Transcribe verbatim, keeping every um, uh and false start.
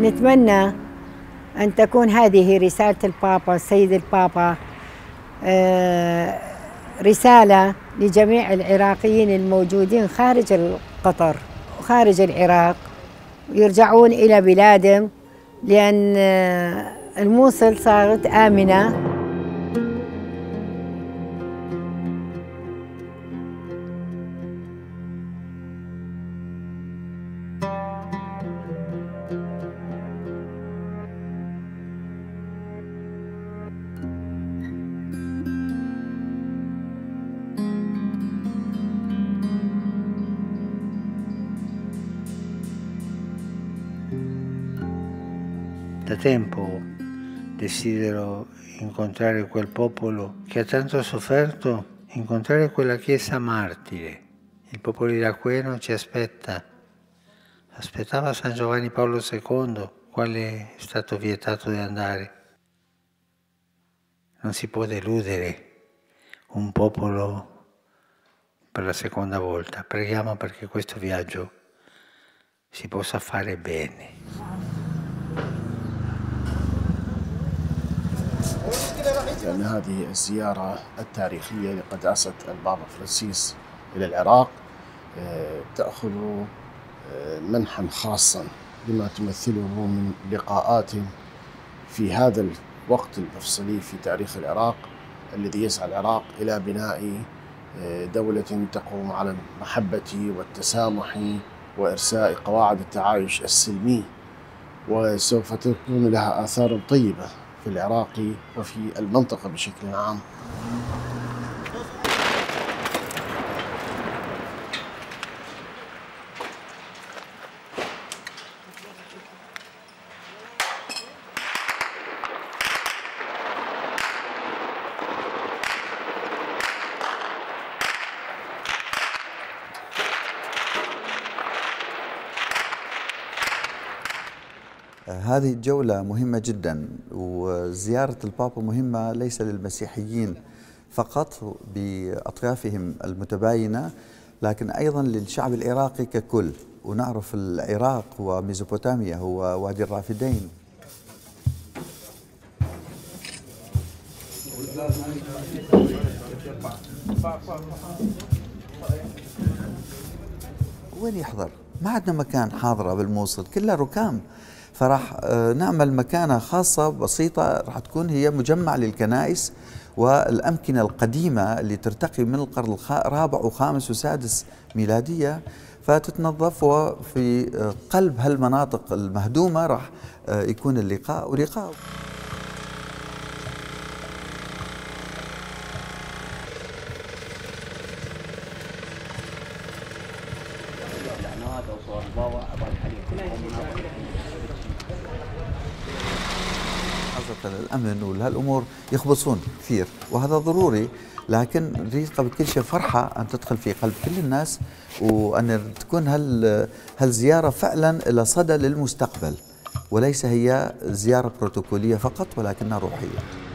نتمنى أن تكون هذه رسالة البابا السيد البابا رسالة لجميع العراقيين الموجودين خارج قطر وخارج العراق، ويرجعون إلى بلادهم، لأن الموصل صارت آمنة. Da tempo desidero incontrare quel popolo che ha tanto sofferto, incontrare quella Chiesa martire. Il popolo iracheno ci aspetta. Aspettava San Giovanni Paolo secondo, quale è stato vietato di andare. Non si può deludere un popolo per la seconda volta. Preghiamo perché questo viaggio si possa fare bene. لأن هذه الزيارة التاريخية لقد أسد البابا فرنسيس إلى العراق تأخذ منحا خاصا لما تمثله من لقاءات في هذا الوقت المفصلي في تاريخ العراق الذي يسعى العراق إلى بناء دولة تقوم على المحبة والتسامح وإرساء قواعد التعايش السلمي، وسوف تكون لها آثار طيبة في العراق وفي المنطقة بشكل عام. هذه الجولة مهمة جدا، وزيارة البابا مهمة ليس للمسيحيين فقط بأطيافهم المتباينة، لكن أيضا للشعب العراقي ككل. ونعرف العراق وميزوبوتاميا هو وادي الرافدين. وين يحضر؟ ما عندنا مكان حاضرة بالموصل، كلها ركام، فراح نعمل مكانة خاصة بسيطة راح تكون هي مجمع للكنائس والأمكنة القديمة اللي ترتقي من القرن الرابع وخامس وسادس ميلادية، فتتنظف، وفي قلب هالمناطق المهدومة راح يكون اللقاء ولقاء. الأمن وهالأمور يخبصون كثير، وهذا ضروري، لكن نريد قبل كل شيء فرحة أن تدخل في قلب كل الناس، وأن تكون هال هالزيارة فعلا إلى صدى للمستقبل، وليس هي زيارة بروتوكولية فقط ولكنها روحية.